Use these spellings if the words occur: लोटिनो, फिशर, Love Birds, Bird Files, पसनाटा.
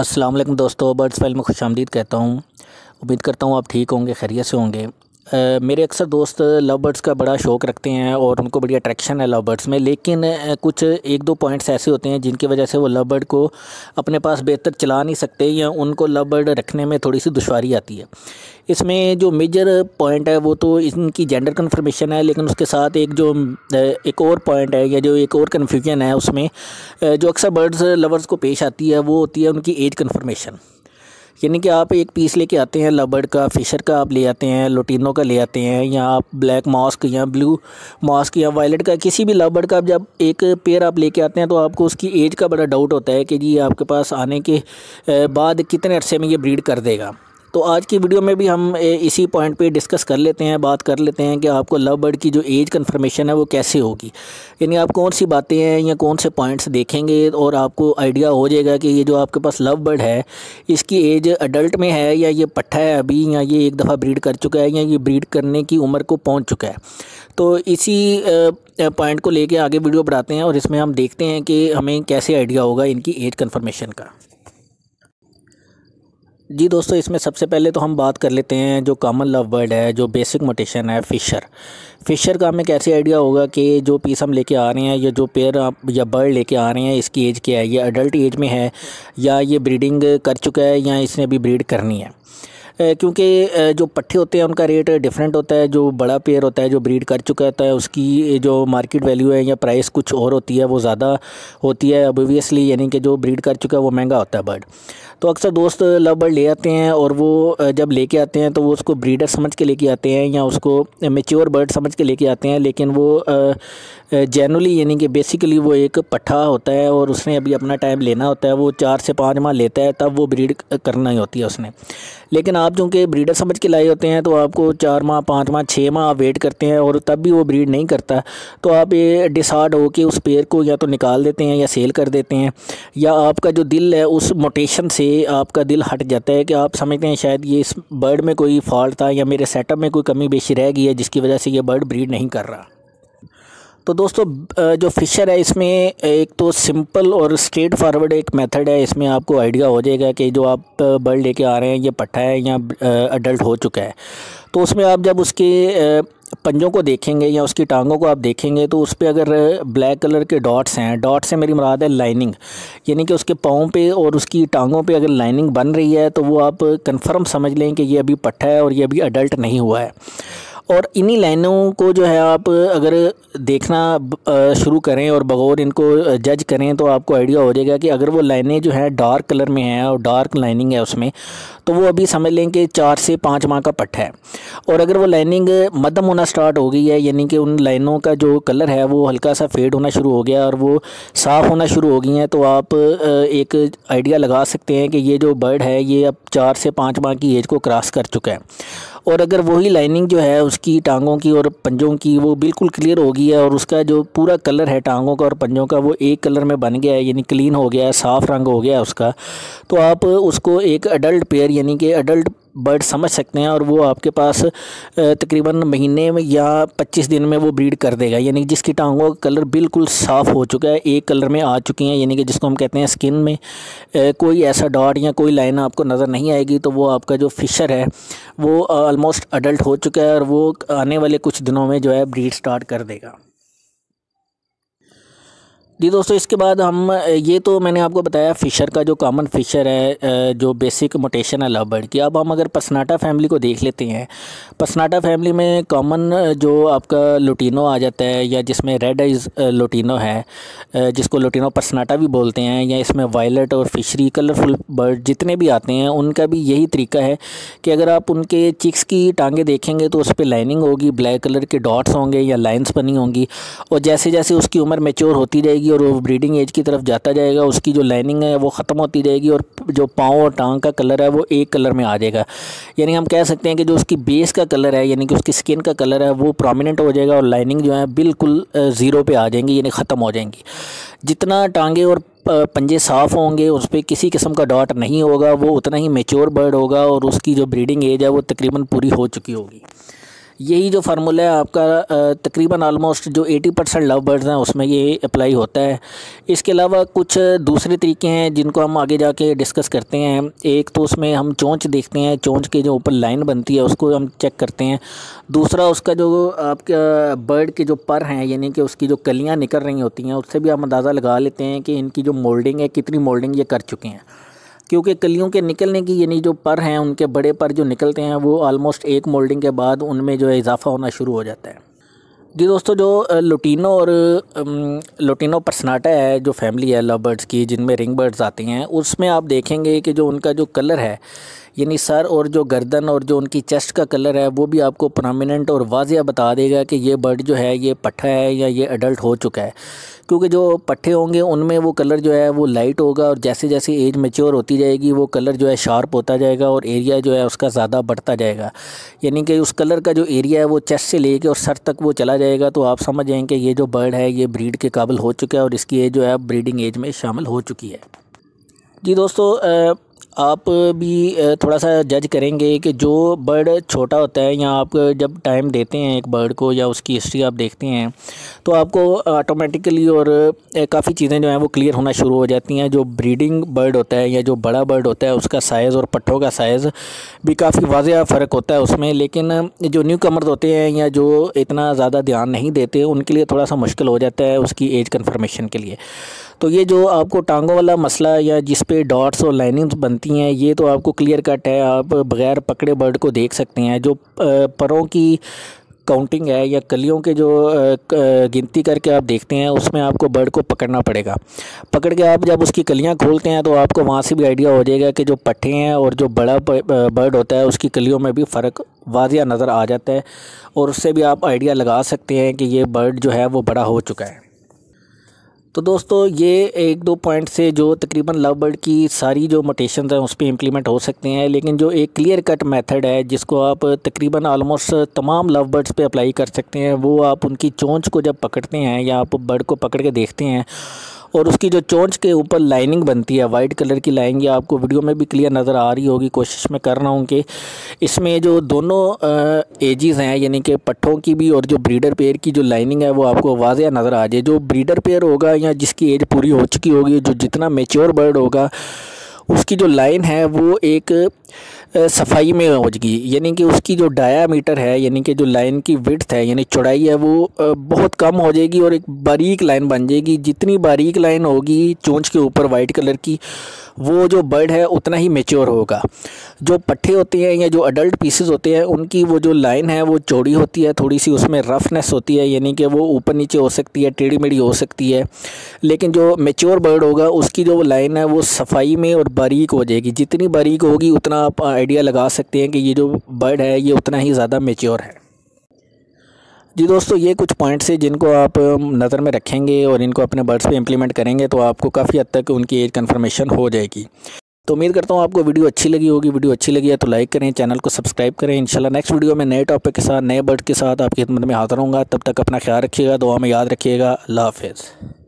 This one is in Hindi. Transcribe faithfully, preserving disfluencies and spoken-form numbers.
अस्सलाम वालेकुम दोस्तों, बर्ड्स फाइल में खुशामदीद कहता हूँ। उम्मीद करता हूँ आप ठीक होंगे, खैरियत से होंगे। आ, मेरे अक्सर दोस्त लव बर्ड्स का बड़ा शौक़ रखते हैं और उनको बड़ी अट्रैक्शन है लव बर्ड्स में, लेकिन कुछ एक दो पॉइंट्स ऐसे होते हैं जिनकी वजह से वो लव बर्ड को अपने पास बेहतर चला नहीं सकते या उनको लव बर्ड रखने में थोड़ी सी दुश्वारी आती है। इसमें जो मेजर पॉइंट है वो तो इनकी जेंडर कन्फर्मेशन है, लेकिन उसके साथ एक जो एक और पॉइंट है या जो एक और कन्फ्यूजन है उसमें जो अक्सर बर्ड्स लवर्स को पेश आती है वो होती है उनकी एज कन्फर्मेशन। यानी कि आप एक पीस लेके आते हैं लव बर्ड का, फिशर का आप ले आते हैं, लोटिनो का ले आते हैं, या आप ब्लैक मॉस्क या ब्लू मॉस्क या वायलेट का, किसी भी लव बर्ड का आप जब एक पेयर आप लेके आते हैं तो आपको उसकी एज का बड़ा डाउट होता है कि जी आपके पास आने के बाद कितने अरसे में ये ब्रीड कर देगा। तो आज की वीडियो में भी हम इसी पॉइंट पे डिस्कस कर लेते हैं, बात कर लेते हैं कि आपको लव बर्ड की जो एज कन्फर्मेशन है वो कैसे होगी, यानी आप कौन सी बातें हैं या कौन से पॉइंट्स देखेंगे और आपको आइडिया हो जाएगा कि ये जो आपके पास लव बर्ड है इसकी एज अडल्ट में है या ये पट्ठा है अभी, या ये एक दफ़ा ब्रीड कर चुका है या ये ब्रीड करने की उम्र को पहुँच चुका है। तो इसी पॉइंट को लेकर आगे वीडियो बढ़ाते हैं और इसमें हम देखते हैं कि हमें कैसे आइडिया होगा इनकी एज कन्फर्मेशन का। जी दोस्तों, इसमें सबसे पहले तो हम बात कर लेते हैं जो कॉमन लव बर्ड है, जो बेसिक मोटेशन है फिशर। फिशर का हमें कैसे आइडिया होगा कि जो पीस हम लेके आ रहे हैं या जो पेयर आप या बर्ड लेके आ रहे हैं इसकी एज क्या है, ये अडल्ट एज में है या ये ब्रीडिंग कर चुका है या इसने अभी ब्रीड करनी है। क्योंकि जो पट्ठे होते हैं उनका रेट डिफरेंट होता है, जो बड़ा पेयर होता है जो ब्रीड कर चुका होता है उसकी जो मार्केट वैल्यू है या प्राइस कुछ और होती है, वो ज़्यादा होती है ऑब्वियसली, यानी कि जो ब्रीड कर चुका है वो महंगा होता है बर्ड। तो अक्सर दोस्त लव बर्ड ले आते हैं और वो जब लेके आते हैं तो वो उसको ब्रीडर समझ के लेके आते हैं या उसको मेच्योर बर्ड समझ के लेके आते हैं, लेकिन वो जनरली यानी कि बेसिकली वो एक पट्ठा होता है और उसने अभी अपना टाइम लेना होता है, वो चार से पाँच माह लेता है तब वो ब्रीड करना ही होती है उसने। लेकिन आप चूँकि ब्रीडर समझ के लाए होते हैं तो आपको चार माह पाँच माह छः माह वेट करते हैं और तब भी वो ब्रीड नहीं करता, तो आप ये डिसार्ड हो के उस पेयर को या तो निकाल देते हैं या सेल कर देते हैं, या आपका जो दिल है उस मोटेशन से आपका दिल हट जाता है कि आप समझते हैं शायद ये इस बर्ड में कोई फॉल्ट था या मेरे सेटअप में कोई कमी बेशी रह गई है जिसकी वजह से ये बर्ड ब्रीड नहीं कर रहा। तो दोस्तों जो फिशर है इसमें एक तो सिंपल और स्ट्रेट फॉरवर्ड एक मेथड है, इसमें आपको आइडिया हो जाएगा कि जो आप बर्ड लेके आ रहे हैं ये पट्ठा है या अडल्ट हो चुका है। तो उसमें आप जब उसके पंजों को देखेंगे या उसकी टांगों को आप देखेंगे तो उस पर अगर ब्लैक कलर के डॉट्स हैं, डॉट से मेरी मुराद है लाइनिंग, यानी कि उसके पाँव पे और उसकी टांगों पे अगर लाइनिंग बन रही है तो वो आप कंफर्म समझ लें कि ये अभी पट्ठा है और ये अभी अडल्ट नहीं हुआ है। और इन्हीं लाइनों को जो है आप अगर देखना शुरू करें और बगौर इनको जज करें तो आपको आइडिया हो जाएगा कि अगर वो लाइनें जो हैं डार्क कलर में हैं और डार्क लाइनिंग है उसमें, तो वो अभी समझ लें कि चार से पाँच माह का पट्ठा है। और अगर वो लाइनिंग मध्यम होना स्टार्ट हो गई है, यानी कि उन लाइनों का जो कलर है वो हल्का सा फेड होना शुरू हो गया और वो साफ़ होना शुरू हो गई हैं, तो आप एक आइडिया लगा सकते हैं कि ये जो बर्ड है ये अब चार से पाँच माह की एज को क्रॉस कर चुका है। और अगर वही लाइनिंग जो है उसकी टांगों की और पंजों की वो बिल्कुल क्लियर हो गई है और उसका जो पूरा कलर है टांगों का और पंजों का वो एक कलर में बन गया है, यानी क्लीन हो गया है, साफ़ रंग हो गया है उसका, तो आप उसको एक अडल्ट पेयर यानी कि अडल्ट बर्ड समझ सकते हैं और वो आपके पास तकरीबन महीने में या पच्चीस दिन में वो ब्रीड कर देगा, यानी जिसकी टांगों का कलर बिल्कुल साफ़ हो चुका है, एक कलर में आ चुकी हैं, यानी कि जिसको हम कहते हैं स्किन में कोई ऐसा डॉट या कोई लाइन आपको नज़र नहीं आएगी, तो वो आपका जो फिशर है वो ऑलमोस्ट अडल्ट हो चुका है और वो आने वाले कुछ दिनों में जो है ब्रीड स्टार्ट कर देगा। जी दोस्तों, इसके बाद हम ये तो मैंने आपको बताया फ़िशर का जो कॉमन फ़िशर है जो बेसिक मोटेशन है लव बर्ड की। अब हम अगर पसनाटा फैमिली को देख लेते हैं, पसनाटा फैमिली में कॉमन जो आपका लोटिनो आ जाता है या जिसमें रेड आइज लोटिनो है जिसको लोटिनो पसनाटा भी बोलते हैं, या इसमें वायलेट और फिशरी कलरफुल बर्ड जितने भी आते हैं उनका भी यही तरीका है कि अगर आप उनके चिक्स की टाँगें देखेंगे तो उस पर लाइनिंग होगी, ब्लैक कलर के डॉट्स होंगे या लाइन्स बनी होंगी, और जैसे जैसे उसकी उम्र मैच्योर होती जाएगी और वो ब्रीडिंग एज की तरफ जाता जाएगा उसकी जो लाइनिंग है वो ख़त्म होती जाएगी और जो पाँव और टांग का कलर है वो एक कलर में आ जाएगा। यानी हम कह सकते हैं कि जो उसकी बेस का कलर है यानी कि उसकी स्किन का कलर है वो प्रोमिनेंट हो जाएगा और लाइनिंग जो है बिल्कुल ज़ीरो पे आ जाएंगी, यानी ख़त्म हो जाएंगी। जितना टांगे और पंजे साफ़ होंगे, उस पर किसी किस्म का डॉट नहीं होगा, वो उतना ही मेच्योर बर्ड होगा और उसकी जो ब्रीडिंग एज है वो तकरीबन पूरी हो चुकी होगी। यही जो फार्मूला है आपका तकरीबन ऑलमोस्ट जो अस्सी परसेंट लव बर्ड्स हैं उसमें ये अप्लाई होता है। इसके अलावा कुछ दूसरे तरीके हैं जिनको हम आगे जाके डिस्कस करते हैं। एक तो उसमें हम चोंच देखते हैं, चोंच के जो ऊपर लाइन बनती है उसको हम चेक करते हैं। दूसरा उसका जो आपका बर्ड के जो पर हैं यानी कि उसकी जो कलियाँ निकल रही होती हैं उससे भी हम अंदाज़ा लगा लेते हैं कि इनकी जो मोल्डिंग है कितनी मोल्डिंग ये कर चुके हैं, क्योंकि कलियों के निकलने की यानी जो पर हैं उनके बड़े पर जो निकलते हैं वो ऑलमोस्ट एक मोल्डिंग के बाद उनमें जो है इजाफा होना शुरू हो जाता है। जी दोस्तों, जो लुटीनो और लुटीनो पर्सनाटा है जो फैमिली है लव बर्ड्स की जिनमें रिंग बर्ड्स आती हैं, उसमें आप देखेंगे कि जो उनका जो कलर है यानी सर और जो गर्दन और जो उनकी चेस्ट का कलर है वो भी आपको प्रोमिनेंट और वाजिया बता देगा कि ये बर्ड जो है ये पट्ठा है या ये एडल्ट हो चुका है, क्योंकि जो पट्ठे होंगे उनमें वो कलर जो है वो लाइट होगा और जैसे जैसे एज मैच्योर होती जाएगी वो कलर जो है शार्प होता जाएगा और एरिया जो है उसका ज़्यादा बढ़ता जाएगा। यानी कि उस कलर का जो एरिया है वो चेस्ट से लेके और सर तक वो चला जाएगा, तो आप समझ जाएंगे कि ये जो बर्ड है ये ब्रीड के काबिल हो चुका है और इसकी एज जो है ब्रीडिंग एज में शामिल हो चुकी है। जी दोस्तों, आप भी थोड़ा सा जज करेंगे कि जो बर्ड छोटा होता है या आप जब टाइम देते हैं एक बर्ड को या उसकी हिस्ट्री आप देखते हैं तो आपको ऑटोमेटिकली और काफ़ी चीज़ें जो हैं वो क्लियर होना शुरू हो जाती हैं। जो ब्रीडिंग बर्ड होता है या जो बड़ा बर्ड होता है उसका साइज़ और पट्ठों का साइज़ भी काफ़ी वाज़ेह फ़र्क होता है उसमें, लेकिन जो न्यू कमर्स होते हैं या जो इतना ज़्यादा ध्यान नहीं देते उनके लिए थोड़ा सा मुश्किल हो जाता है उसकी एज कन्फर्मेशन के लिए। तो ये जो आपको टांगों वाला मसला या जिस पे डॉट्स और लाइनिंग्स बनती हैं ये तो आपको क्लियर कट है, आप बग़ैर पकड़े बर्ड को देख सकते हैं। जो परों की काउंटिंग है या कलियों के जो गिनती करके आप देखते हैं उसमें आपको बर्ड को पकड़ना पड़ेगा, पकड़ के आप जब उसकी कलियां खोलते हैं तो आपको वहां से भी आइडिया हो जाएगा कि जो पट्ठे हैं और जो बड़ा बर्ड होता है उसकी कलियों में भी फ़र्क वाजिया नज़र आ जाता है और उससे भी आप आइडिया लगा सकते हैं कि ये बर्ड जो है वो बड़ा हो चुका है। तो दोस्तों, ये एक दो पॉइंट से जो तकरीबन लव बर्ड की सारी जो मोटेशंस हैं उस पर इम्प्लीमेंट हो सकते हैं, लेकिन जो एक क्लियर कट मेथड है जिसको आप तकरीबन ऑलमोस्ट तमाम लव बर्ड्स पे अप्लाई कर सकते हैं वो आप उनकी चोंच को जब पकड़ते हैं या आप बर्ड को पकड़ के देखते हैं और उसकी जो चोंच के ऊपर लाइनिंग बनती है वाइट कलर की लाइन, ये आपको वीडियो में भी क्लियर नज़र आ रही होगी। कोशिश मैं कर रहा हूँ कि इसमें जो दोनों एजेस हैं यानी कि पट्ठों की भी और जो ब्रीडर पेयर की जो लाइनिंग है वो आपको वाज़ेह नज़र आ जाए। जो ब्रीडर पेयर होगा या जिसकी एज पूरी हो चुकी होगी, जो जितना मेच्योर बर्ड होगा उसकी जो लाइन है वो एक सफाई में होगी, यानी कि उसकी जो डायामीटर है यानी कि जो लाइन की विड्थ है यानी चौड़ाई है वो बहुत कम हो जाएगी और एक बारीक लाइन बन जाएगी। जितनी बारीक लाइन होगी चोंच के ऊपर वाइट कलर की वो जो बर्ड है उतना ही मेच्योर होगा। जो पट्ठे होते हैं या जो अडल्ट पीसेस होते हैं उनकी वो जो लाइन है वो चौड़ी होती है, थोड़ी सी उसमें रफनेस होती है यानी कि वो ऊपर नीचे हो सकती है, टेढ़ी मेढ़ी हो सकती है, लेकिन जो मेच्योर बर्ड होगा उसकी जो लाइन है वो सफाई में और बारीक हो जाएगी। जितनी बारीक होगी उतना आप आइडिया लगा सकते हैं कि ये जो बर्ड है ये उतना ही ज़्यादा मेच्योर है। जी दोस्तों, ये कुछ पॉइंट्स हैं जिनको आप नज़र में रखेंगे और इनको अपने बर्ड्स पे इम्प्लीमेंट करेंगे तो आपको काफ़ी हद तक उनकी एज कन्फर्मेशन हो जाएगी। तो उम्मीद करता हूँ आपको वीडियो अच्छी लगी होगी। वीडियो अच्छी लगी है तो लाइक करें, चैनल को सब्सक्राइब करें। इंशाल्लाह नेक्स्ट वीडियो में नए टॉपिक के साथ नए बर्ड के साथ आपकी खिदमत में हाजिर होऊंगा। तब तक अपना ख्याल रखिएगा, दुआ में याद रखिएगा। अल्लाह हाफिज़।